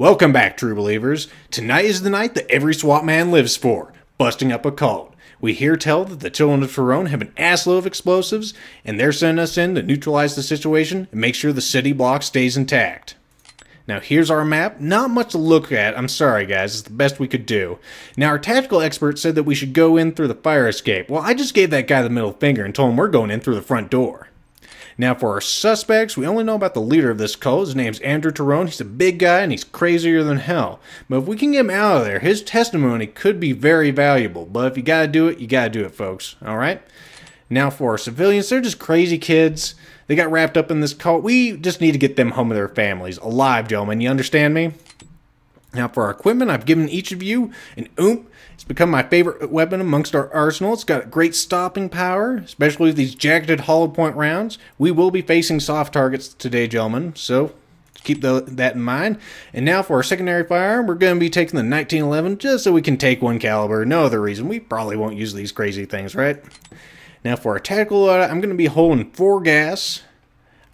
Welcome back, true believers. Tonight is the night that every SWAT man lives for, busting up a cult. We hear tell that the children of Ferone have an assload of explosives, and they're sending us in to neutralize the situation and make sure the city block stays intact. Now here's our map. Not much to look at, I'm sorry guys, it's the best we could do. Now our tactical expert said that we should go in through the fire escape. Well, I just gave that guy the middle finger and told him we're going in through the front door. Now for our suspects, we only know about the leader of this cult. His name's Andrew Tyrone. He's a big guy and he's crazier than hell. But if we can get him out of there, his testimony could be very valuable. But if you gotta do it, you gotta do it, folks. Alright? Now for our civilians, they're just crazy kids. They got wrapped up in this cult. We just need to get them home to their families. Alive, gentlemen. You understand me? Now for our equipment, I've given each of you an oomph. It's become my favorite weapon amongst our arsenal. It's got great stopping power, especially with these jacketed hollow point rounds. We will be facing soft targets today, gentlemen, so keep that in mind. And now for our secondary firearm, we're going to be taking the 1911 just so we can take one caliber. No other reason. We probably won't use these crazy things, right? Now for our tactical loadout, I'm going to be holding 4 gas.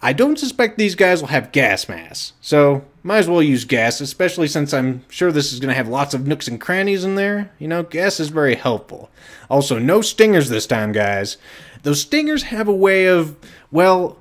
I don't suspect these guys will have gas masks, so might as well use gas, especially since I'm sure this is going to have lots of nooks and crannies in there. You know, gas is very helpful. Also, no stingers this time, guys. Those stingers have a way of, well,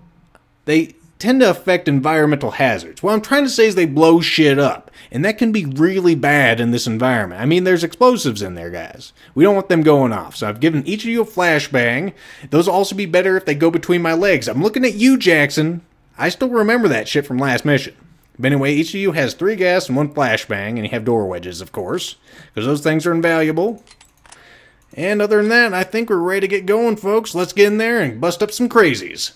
they tend to affect environmental hazards. What I'm trying to say is they blow shit up, and that can be really bad in this environment. I mean, there's explosives in there, guys. We don't want them going off, so I've given each of you a flashbang. Those will also be better if they go between my legs. I'm looking at you, Jackson. I still remember that shit from last mission. But anyway, each of you has 3 gas and 1 flashbang, and you have door wedges, of course, because those things are invaluable. And other than that, I think we're ready to get going, folks. Let's get in there and bust up some crazies.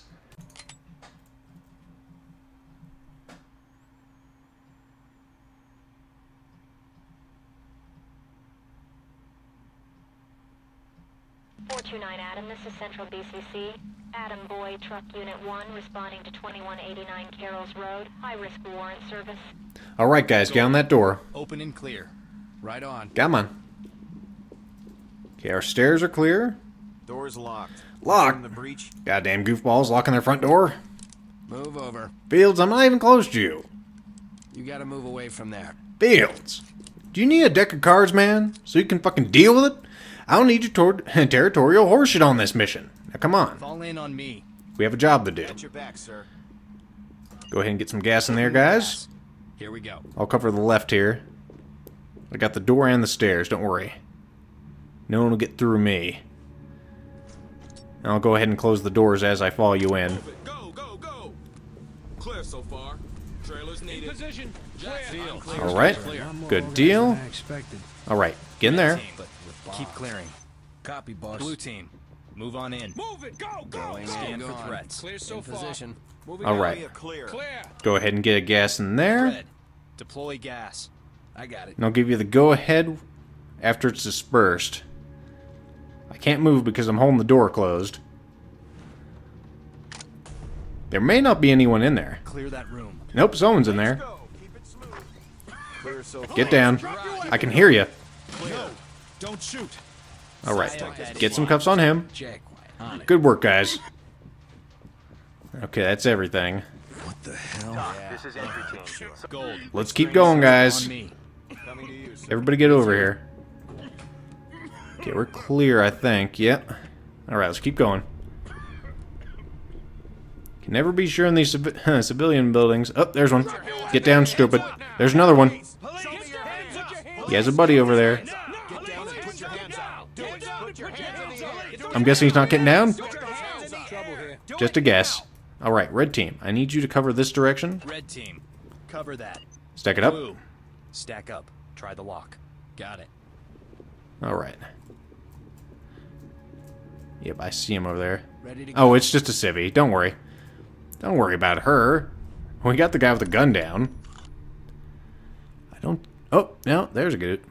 This is Central BCC. Adam Boy, Truck Unit 1, responding to 2189 Carroll's Road. High-risk warrant service. All right, guys, get on that door. Open and clear. Right on. Come on. Okay, our stairs are clear. Door's locked. Locked? The breach. Goddamn goofballs locking their front door. Move over. Fields, I'm not even close to you. You gotta move away from there. Fields, do you need a deck of cards, man, so you can fucking deal with it? I don't need your territorial horseshit on this mission. Now, come on. Fall in on me. We have a job to do. Got your back, sir. Go ahead and get some gas in there, guys. Here we go. I'll cover the left here. I got the door and the stairs. Don't worry. No one will get through me. And I'll go ahead and close the doors as I follow you in. Go, go, go. Clear so far. Trailers needed. Position. All right. Good deal. All right. Get in there. Keep clearing. Copy, boss. Blue team, move on in. Move it. Go, go, go. Scan for threats. Clear so far. All right. Clear. Go ahead and get a gas in there. Deploy gas. I got it. And I'll give you the go-ahead after it's dispersed. I can't move because I'm holding the door closed. There may not be anyone in there. Clear that room. Nope, someone's in there. Get down. I can hear you. Don't shoot. All right, get some cuffs on him. Good work, guys. Okay, that's everything. What the hell? Let's keep going, guys. Everybody get over here. Okay, we're clear, I think. Yep. All right, let's keep going. Can never be sure in these civilian buildings. Oh, there's one. Get down, stupid. There's another one. He has a buddy over there. I'm guessing he's not getting down? Just a guess. Alright, red team, I need you to cover this direction. Red team, cover that. Stack it up. Blue. Stack up. Try the lock. Got it. Alright. Yep, I see him over there. Oh, it's just a civvy. Don't worry. Don't worry about her. We got the guy with the gun down. I don't... Oh, no, there's a good...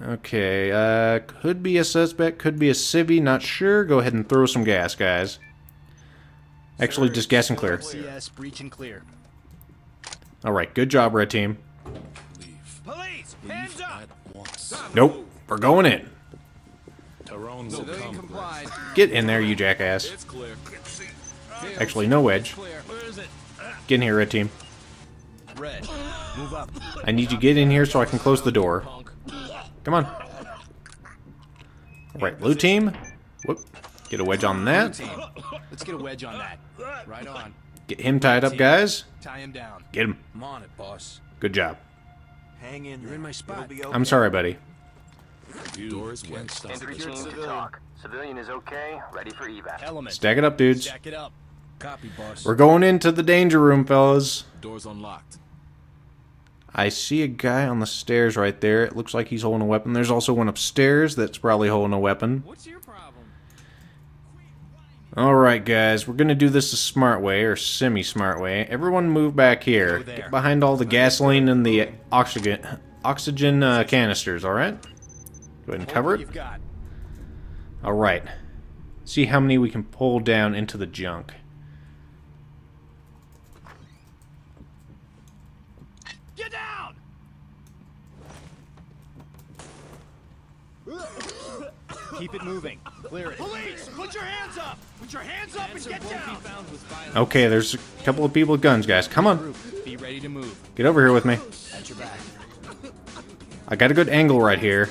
Okay, could be a suspect, could be a civvy, not sure. Go ahead and throw some gas, guys. Actually, just gas and clear. Alright, good job, red team. Police, hands up. Nope, we're going in. Get in there, you jackass. Actually, no wedge. Get in here, red team. Red, move up. I need you to get in here so I can close the door. Come on. All right, blue team. Whoop. Get a wedge on that. Let's get a wedge on that. Right on. Get him tied up, guys. Tie him down. Get him. I'm on it, boss. Good job. Hang in. You're in my spot. I'm sorry, buddy. Doors went stuck. Entry team to talk. Civilian is okay. Ready for evac. Element. Stack it up, dudes. Stack it up. Copy, boss. We're going into the danger room, fellas. Doors unlocked. I see a guy on the stairs right there. It looks like he's holding a weapon. There's also one upstairs that's probably holding a weapon. What's your problem? Alright, guys. We're going to do this the smart way, or semi-smart way. Everyone move back here. Get behind all the gasoline and the oxygen canisters, alright? Go ahead and cover it. Alright. See how many we can pull down into the junk. Keep it moving. Clear it. Police, put your hands up. Put your hands up and get down. Okay, there's a couple of people with guns, guys. Come on. Be ready to move. Get over here with me. At your back. I got a good angle right here.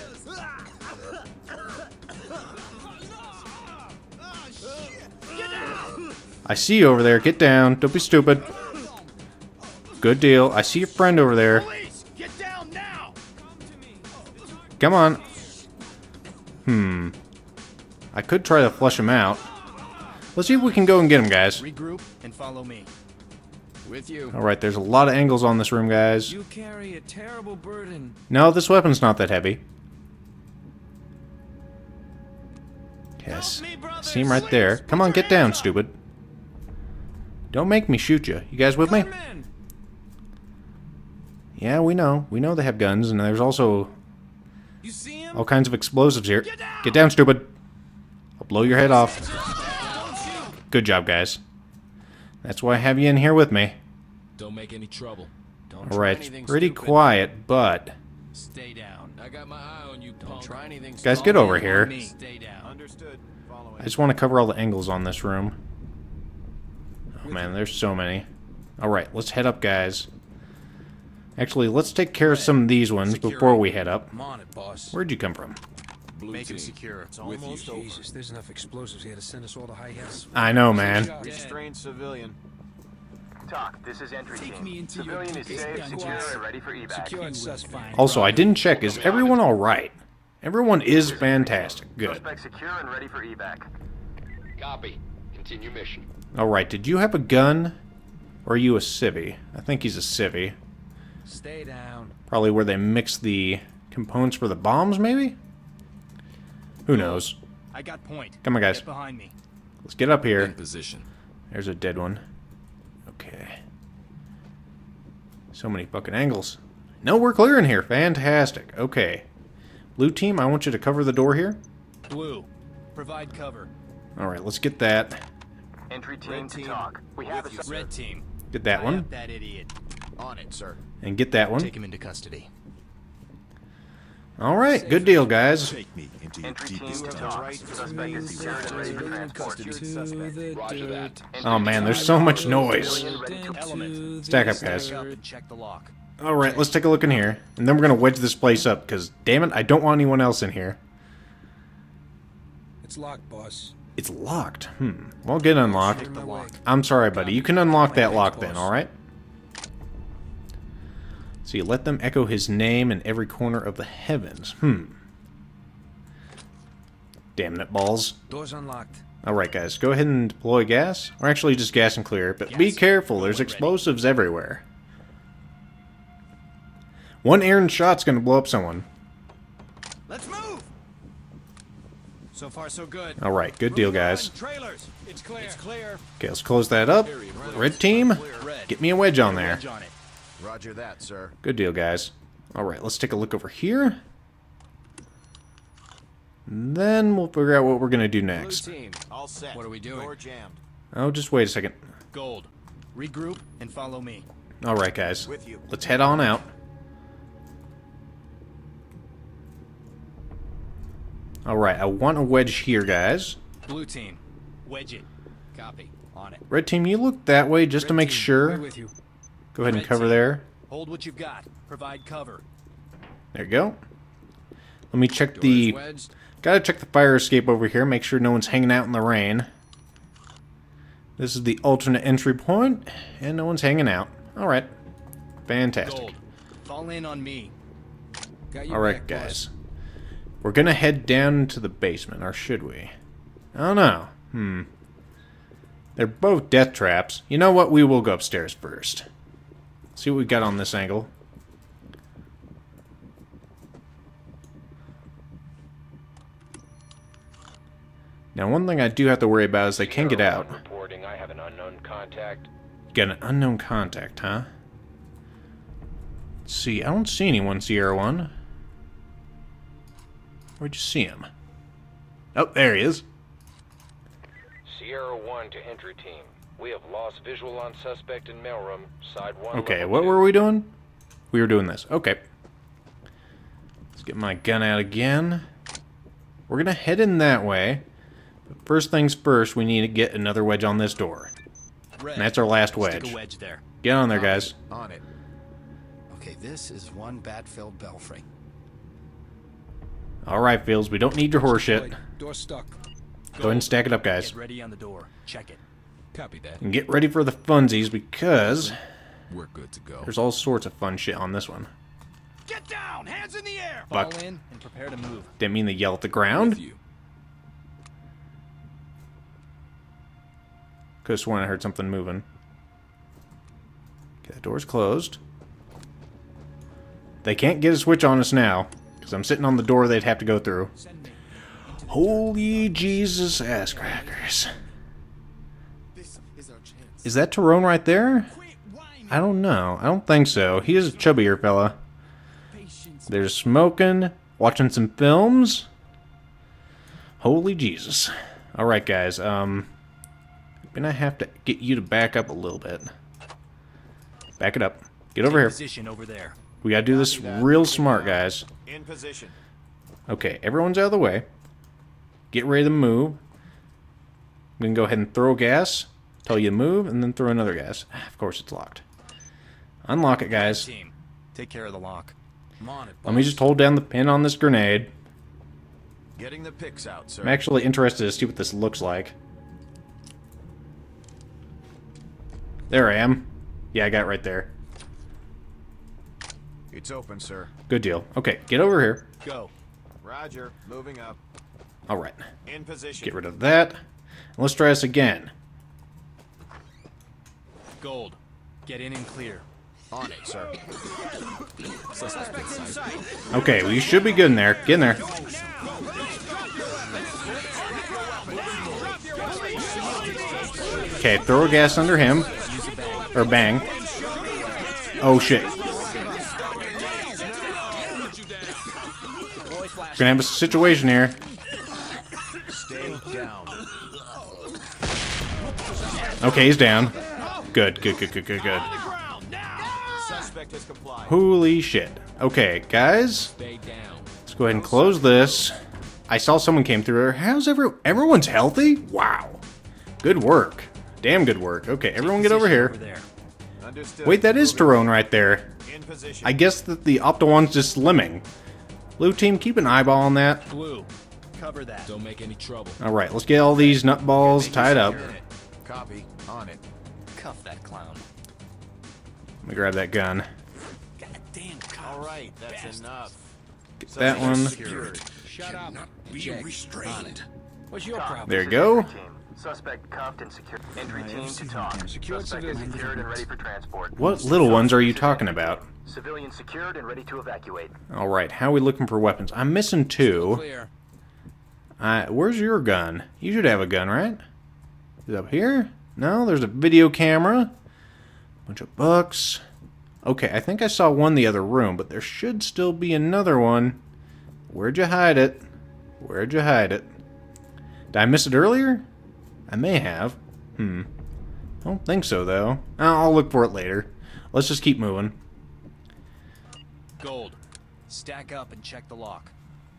I see you over there. Get down. Don't be stupid. Good deal. I see your friend over there. Get down now. Come on. Hmm. I could try to flush him out. Let's see if we can go and get him, guys. Regroup and follow me. With you. All right, there's a lot of angles on this room, guys. You carry a terrible burden. No, this weapon's not that heavy. Yes. See him right there. Come on, get down, stupid. Don't make me shoot you. You guys with me? Yeah, we know. We know they have guns, and there's also all kinds of explosives here. Get down, stupid. I'll blow your head off. Good job, guys. That's why I have you in here with me. Don't make any trouble. All right, it's pretty quiet, but stay down. I got my eye on you, punk. Guys, get over here. Stay down. Understood. I just want to cover all the angles on this room. Oh man, there's so many. All right, let's head up, guys. Actually, let's take care of some of these ones before we head up. Where'd you come from? Make it secure. It's almost over. Jesus, there's enough explosives here to send us all to high house. I know, man. Restrained civilian. Talk. This is entry team. Civilian is safe, secure, and ready for evac. Also, I didn't check. Is everyone all right? Everyone is fantastic. Good. Suspect secure and ready for evac. Copy. Continue mission. All right. Did you have a gun, or are you a civvy? I think he's a civvy. Stay down. Probably where they mix the components for the bombs, maybe? Who knows? I got point. Come on, guys. Get behind me. Let's get up here. In position. There's a dead one. Okay. So many fucking angles. No, we're clear in here. Fantastic. Okay. Blue team, I want you to cover the door here. Blue, provide cover. All right, let's get that. Entry team red to team. Talk. We have a red team. Get that one. That idiot. On it, sir. And get that one. Take him into custody. All right, good deal, guys. Take me into your deepest thoughts. Oh man, there's so much noise. Stack up, guys. All right, let's take a look in here, and then we're gonna wedge this place up because, damn it, I don't want anyone else in here. It's locked, boss. It's locked. Hmm. Well, get unlocked. I'm sorry, buddy. You can unlock that lock then. All right. See, let them echo his name in every corner of the heavens. Hmm. Damn it, balls. Doors unlocked. Alright, guys, go ahead and deploy gas. Or actually just gas and clear, but gas. Be careful, there's explosives everywhere. One errant shot's gonna blow up someone. Let's move! So far, so good. Alright, good deal, guys. It's clear. It's clear. Okay, let's close that up. Red team, get me a wedge on there. Roger that, sir. Good deal, guys. Alright, let's take a look over here. And then we'll figure out what we're gonna do next. Blue team, all set. What are we doing? Door jammed. Oh, just wait a second. Gold. Regroup and follow me. Alright, guys. With you. Let's head on out. Alright, I want a wedge here, guys. Blue team. Wedge it. Copy. On it. Red team, you look that way just to make sure. Go ahead and cover there. Hold what you've got. Provide cover. There you go. Let me check the... Gotta check the fire escape over here. Make sure no one's hanging out in the rain. This is the alternate entry point, and no one's hanging out. All right. Fantastic. Gold. Fall in on me. Got you. All right, guys. Boss. We're gonna head down to the basement, or should we? I don't know. They're both death traps. You know what? We will go upstairs first. See what we got on this angle. Now, one thing I do have to worry about is they can get out. Reporting. I have an unknown contact. Got an unknown contact, huh? Let's see, I don't see anyone, Sierra One. Where'd you see him? Oh, there he is. Sierra One to entry team. We have lost visual on suspect in mailroom, side one. Okay, what were we doing? We were doing this. Okay. Let's get my gun out again. We're gonna head in that way. First things first, we need to get another wedge on this door. And that's our last wedge. Stick a wedge there. Get on there, guys. On it. Okay, this is one bat-filled belfry. All right, Fields, we don't need your horseshit. Door stuck. Go ahead and stack it up, guys. Get ready on the door. Check it. Copy that. And get ready for the funsies because we're good to go. There's all sorts of fun shit on this one. Get down, hands in the air. Fall in and prepare to move. Didn't mean to yell at the ground. Could have sworn I heard something moving. Okay, the door's closed. They can't get a switch on us now, because I'm sitting on the door they'd have to go through. Holy Jesus ass crackers. Is that Tyrone right there? I don't know. I don't think so. He is a chubbier fella. They're smoking, watching some films. Holy Jesus. Alright, guys, I'm gonna have to get you to back up a little bit. Back it up. Get over here. Position over there. We gotta do this real smart, guys. In position. Okay, everyone's out of the way. Get ready to move. I'm gonna go ahead and throw gas. Tell you to move, and then throw another gas. Of course, it's locked. Unlock it, guys. Team, take care of the lock. Let me just hold down the pin on this grenade. Getting the picks out, sir. I'm actually interested to see what this looks like. There I am. Yeah, I got right there. It's open, sir. Good deal. Okay, get over here. Go. Roger. Moving up. All right. In position. Get rid of that. And let's try this again. Gold. Get in and clear. On it, sir. Okay, well, you should be good in there. Get in there. Okay, throw a gas under him. Or bang. Oh shit. We're gonna have a situation here. Okay, he's down. Good, good, good, good, good, good. Holy shit. Okay, guys. Let's go ahead and close this. I saw someone came through. How's everyone's healthy? Wow. Good work. Damn good work. Okay, everyone get over here. Wait, that is Tyrone right there. I guess that the Opta-1's just slimming. Blue team, keep an eyeball on that. Blue, cover that. Don't make any trouble. All right, let's get all these nutballs tied up. Copy. On it. Cuff that clown. Let me grab that gun. Goddamn. All right, that's enough. Get that one. Shut up. Be restrained. What's your problem? There you go. Suspect cuffed and secured. Entry team to talk. Suspect is secured and ready for transport. What little ones are you talking about? Civilian secured and ready to evacuate. All right, how are we looking for weapons? I'm missing two. Where's your gun? You should have a gun, right? Is it up here? No, there's a video camera. Bunch of books. Okay, I think I saw one in the other room, but there should still be another one. Where'd you hide it? Where'd you hide it? Did I miss it earlier? I may have. I don't think so, though. I'll look for it later. Let's just keep moving. Gold. Stack up and check the lock.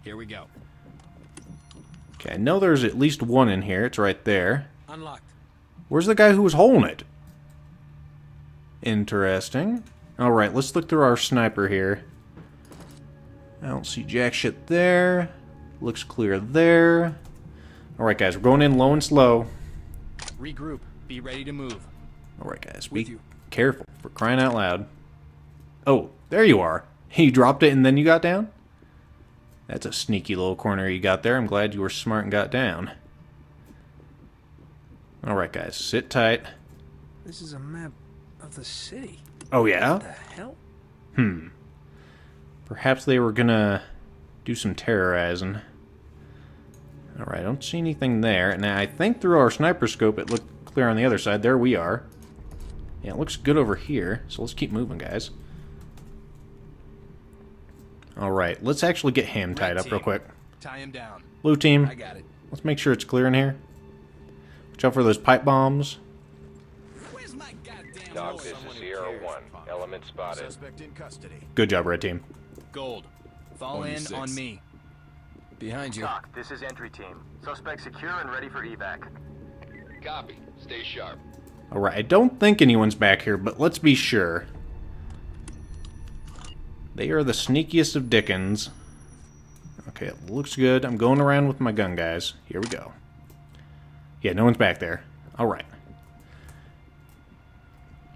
Here we go. Okay, I know there's at least one in here. It's right there. Unlocked. Where's the guy who was holding it? Interesting. Alright, let's look through our sniper here. I don't see jack shit there. Looks clear there. Alright guys, we're going in low and slow. Regroup. Be ready to move. Alright guys, be careful for crying out loud. Oh, there you are. You dropped it and then you got down? That's a sneaky little corner you got there. I'm glad you were smart and got down. Alright guys, sit tight. This is a map of the city. Oh yeah? What the hell? Hmm. Perhaps they were gonna do some terrorizing. Alright, I don't see anything there. Now I think through our sniper scope it looked clear on the other side. There we are. Yeah, it looks good over here, so let's keep moving, guys. Alright, let's actually get him tied up real quick. Tie him down. Blue team. I got it. Let's make sure it's clear in here. Watch out for those pipe bombs. Where's my goddamn dog? This is Sierra One. Element spotted. Suspect in custody. Good job, red team. Gold. Fall in on me. Behind you. Doc, this is entry team. Suspect secure and ready for evac. Copy. Stay sharp. Alright, I don't think anyone's back here, but let's be sure. They are the sneakiest of dickens. Okay, it looks good. I'm going around with my gun, guys. Here we go. Yeah, no one's back there. Alright.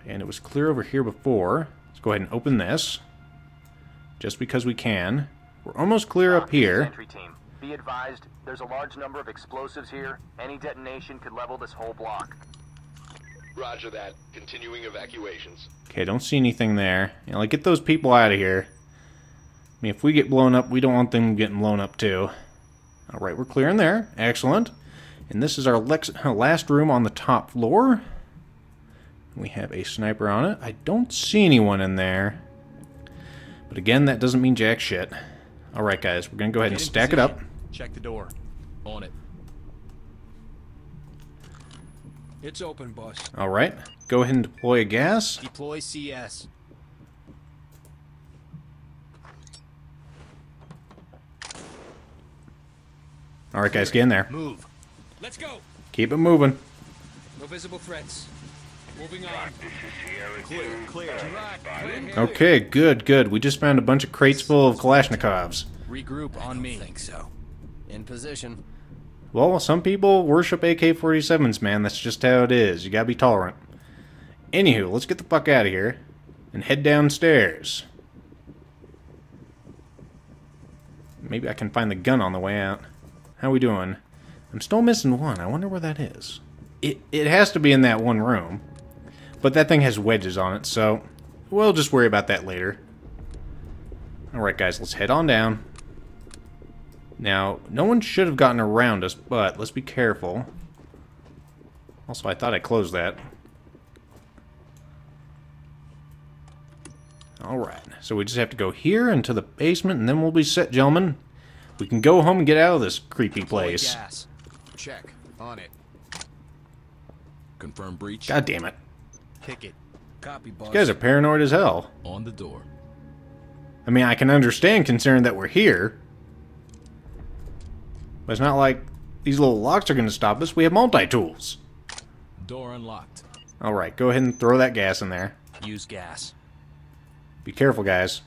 And it was clear over here before. Let's go ahead and open this. Just because we can. We're almost clear up here. Entry team. Be advised, there's a large number of explosives here. Any detonation could level this whole block. Roger that. Continuing evacuations. Okay, don't see anything there. You know, like, get those people out of here. I mean, if we get blown up, we don't want them getting blown up, too. Alright, we're clear in there. Excellent. And this is our last room on the top floor. We have a sniper on it. I don't see anyone in there. But again, that doesn't mean jack shit. Alright, guys, we're going to go ahead and stack it up. Check the door. On it. It's open, boss. Alright, go ahead and deploy a gas. Deploy CS. Alright, guys, get in there. Move. Let's go. Keep it moving. No visible threats. Moving on. Clear, clear. Okay, good, good. We just found a bunch of crates full of Kalashnikovs. Regroup on me. I think so. In position. Well, some people worship AK-47s, man. That's just how it is. You gotta be tolerant. Anywho, let's get the fuck out of here and head downstairs. Maybe I can find the gun on the way out. How we doing? I'm still missing one. I wonder where that is. It has to be in that one room. But that thing has wedges on it, so we'll just worry about that later. Alright, guys, let's head on down. Now, no one should have gotten around us, but let's be careful. Also, I thought I closed that. Alright, so we just have to go here into the basement, and then we'll be set, gentlemen. We can go home and get out of this creepy place. Gas. Check. On it. Confirm breach. God damn it. Kick it. Copy, boss. These guys are paranoid as hell. On the door. I mean, I can understand concern that we're here. But it's not like these little locks are going to stop us. We have multi-tools. Door unlocked. Alright, go ahead and throw that gas in there. Use gas. Be careful, guys.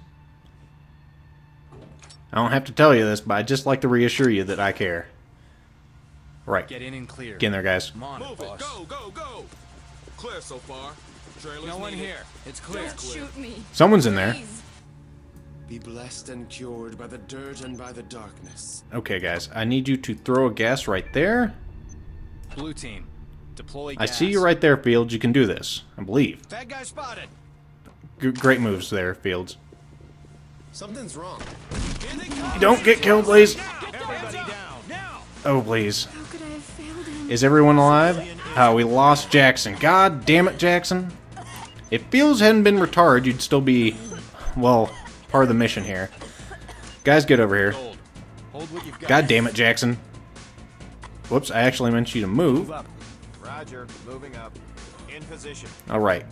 I don't have to tell you this, but I'd just like to reassure you that I care. Alright. Get in and clear. Get in there, guys. Move it. Go, go, go. Clear so far. No one here. It's clear. Don't shoot me. Someone's in there. Be blessed and cured by the dirt and by the darkness. Okay, guys, I need you to throw a gas right there. Blue team, deploy gas. I see you right there, Fields. You can do this, I believe. Bad guy spotted. Great moves there, Fields. Something's wrong. Don't get killed, please. Oh, please. How could I have failed him? Is everyone alive? Oh, we lost Jackson. God damn it, Jackson. If Fields hadn't been retarded, you'd still be, well, part of the mission here. Guys, get over here. God damn it, Jackson. Whoops, I actually meant you to move. Roger, moving up. In position. Alright.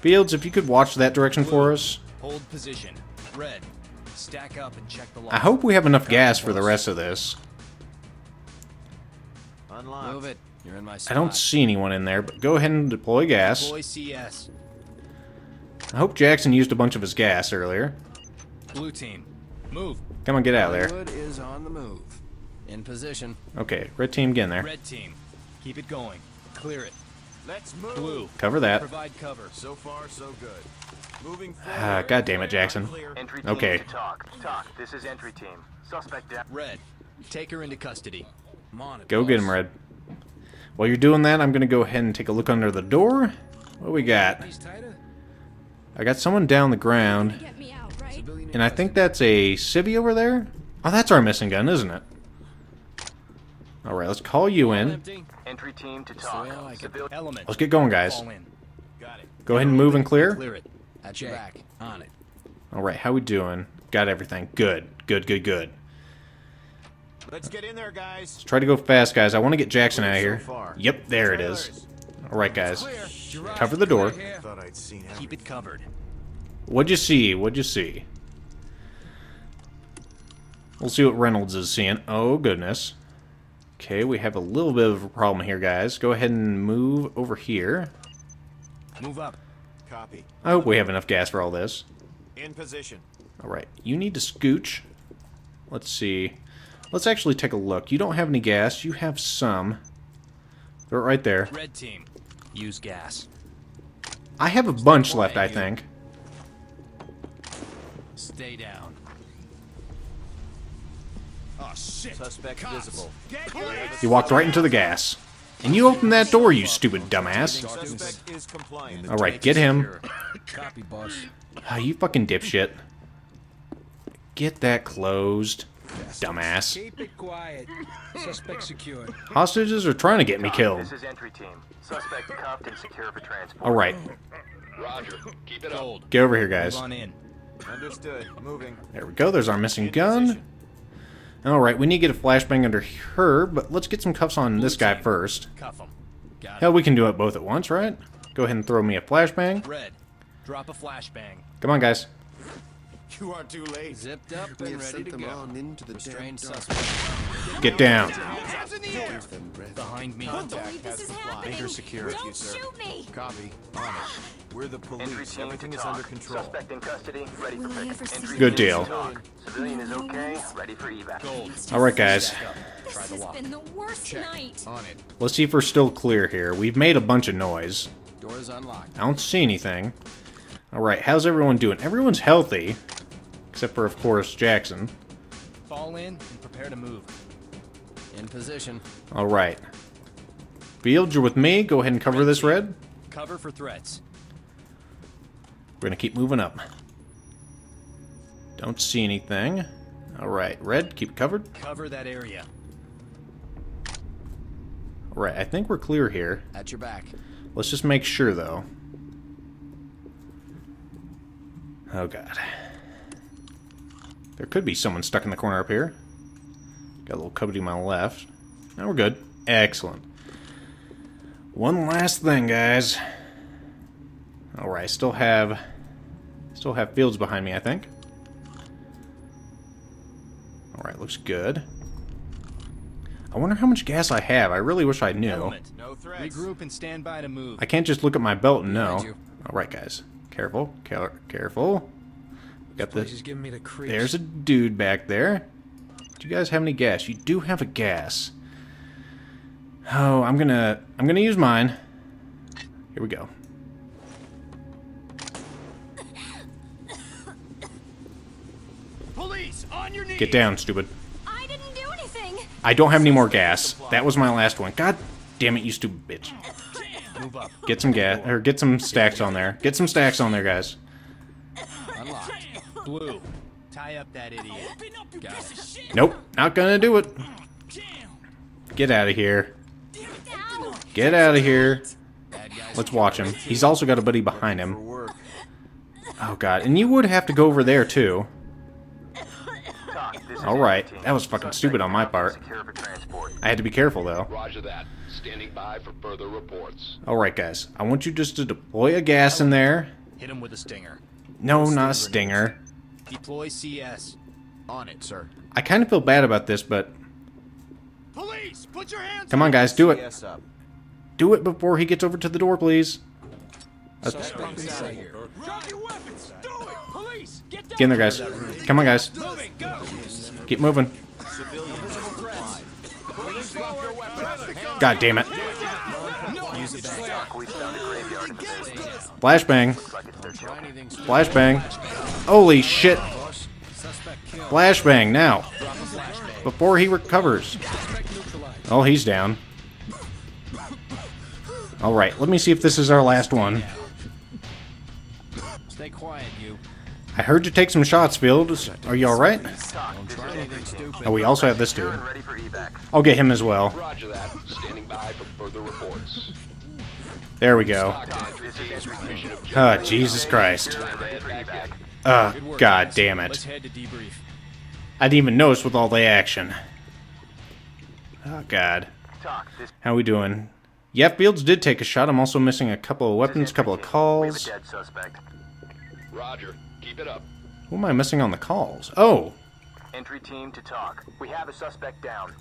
Fields, if you could watch that direction for us. Hold position. Red. Stack up and check the lock. I hope we have enough gas for the rest of this. Move it. You're in my spot. I don't see anyone in there, but go ahead and deploy gas. Deploy CS. I hope Jackson used a bunch of his gas earlier. Blue team, move. Come on, get out of there. Hollywood is on the move. In position. Okay, red team, get in there. Red team, keep it going. Clear it. Let's move. Blue, cover that. Provide cover. So far, so good. Moving forward. Ah, god damn it, Jackson. Entry team okay. Talk. This is entry team. Suspect down. Red, take her into custody. Monitor. Go get him, Red. While you're doing that, I'm gonna go ahead and take a look under the door. What we got? I got someone down the ground, and I think that's a civvy over there. Oh, that's our missing gun, isn't it? All right, let's call you in. Entry team to talk. Let's get going, guys. Go ahead and move and clear. All right, how we doing? Got everything. Good. Let's get in there, guys. Let's try to go fast, guys. I want to get Jackson out of here. Yep, there it is. All right, guys. Cover the door. Keep it covered. What'd you see? We'll see what Reynolds is seeing. Oh, goodness. Okay, we have a little bit of a problem here, guys. Go ahead and move over here. Move up. Copy. I hope we have enough gas for all this. In position. All right. You need to scooch. Let's see. Let's actually take a look. You don't have any gas. You have some. They're right there. Red team, use gas. I have a bunch left, I think. Stay down. Oh shit! Suspect visible. You walked right into the gas, and you opened that door, you stupid dumbass. All right, get him. Copy, boss. Oh, you fucking dipshit. Get that closed. Dumbass. Keep it quiet. Suspect secured. Hostages are trying to get me killed. This is entry team. Suspect cuffed and secure for transport. All right. Roger. Keep it old. Get over here, guys. Move on in. Understood. Moving. There we go. There's our missing gun. All right. We need to get a flashbang under her, but let's get some cuffs on this guy first. Cuff him. Hell, we can do it both at once, right? Go ahead and throw me a flashbang. Red. Drop a flashbang. Come on, guys. You are too late. Zipped up and ready to go. Into the suspect. Get down. Behind me. Don't shoot me. Copy. We're the police. Everything is under control. Suspect in custody. Ready for pickup. Good deal. Civilian is okay. Ready for evac. All right, guys. This has been the worst night. Let's see if we're still clear here. We've made a bunch of noise. Doors unlocked. I don't see anything. All right, how's everyone doing? Everyone's healthy. Except for, of course, Jackson. Fall in and prepare to move. In position. All right. Fields, you're with me. Go ahead and cover this, Red. Cover for threats. We're going to keep moving up. Don't see anything. All right, Red, keep it covered. Cover that area. All right, I think we're clear here. At your back. Let's just make sure, though. Oh, God. There could be someone stuck in the corner up here. Got a little cubby to my left. Now we're good. Excellent. One last thing, guys. All right, still have Fields behind me, I think. All right, looks good. I wonder how much gas I have. I really wish I knew. No threats. Regroup and stand by to move. I can't just look at my belt and know. All right, guys. Careful, careful. Got this. There's a dude back there. Do you guys have any gas? You do have a gas. Oh, I'm gonna use mine. Here we go. Police, on your knees. Get down, stupid. I didn't do anything. I don't have any more gas. That was my last one. God damn it, you stupid bitch. Move up. Get some gas, or get some stacks on there. Get some stacks on there, guys. Unlocked. Blue, tie up that idiot. Nope, not gonna do it. Get out of here. Get out of here. Let's watch him. He's also got a buddy behind him. Oh god, and you would have to go over there too. All right, that was fucking stupid on my part. I had to be careful though. Roger that. Standing by for further reports. All right, guys. I want you just to deploy a gas in there. Hit him with a stinger. No, not a stinger. Deploy CS. On it, sir. I kind of feel bad about this, but police, put your hands up. Come on, guys, do it. Do it before he gets over to the door, please. Get in there, guys. Come on, guys. Keep moving. God damn it. Flashbang. Flashbang. Holy shit. Flashbang now. Before he recovers. Oh, he's down. Alright, let me see if this is our last one. Stay quiet, you. I heard you take some shots, Fields. Are you alright? Oh, we also have this dude. I'll get him as well. There we go. Oh, Jesus Christ. God damn it. I didn't even notice with all the action. Oh, God. How we doing? Yeah, Fields did take a shot. I'm also missing a couple of weapons, a couple of calls. Roger. Keep it up. Who am I missing on the calls? Oh! Entry team to talk. We have a suspect down.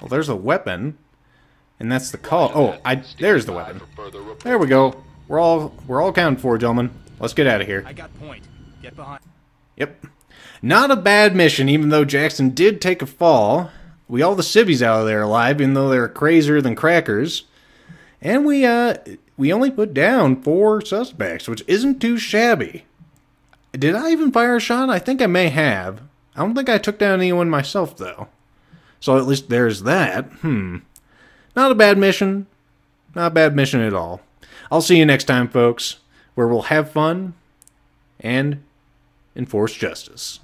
Well, there's a weapon. And that's the call. Oh, there's the weapon. There we go. We're all accounted for, gentlemen. Let's get out of here. I got point. Get behind. Yep. Not a bad mission, even though Jackson did take a fall. We all the civvies out of there alive, even though they're crazier than crackers. And we only put down 4 suspects, which isn't too shabby. Did I even fire a shot? I think I may have. I don't think I took down anyone myself, though. So at least there's that. Not a bad mission. Not a bad mission at all. I'll see you next time, folks, where we'll have fun and enforce justice.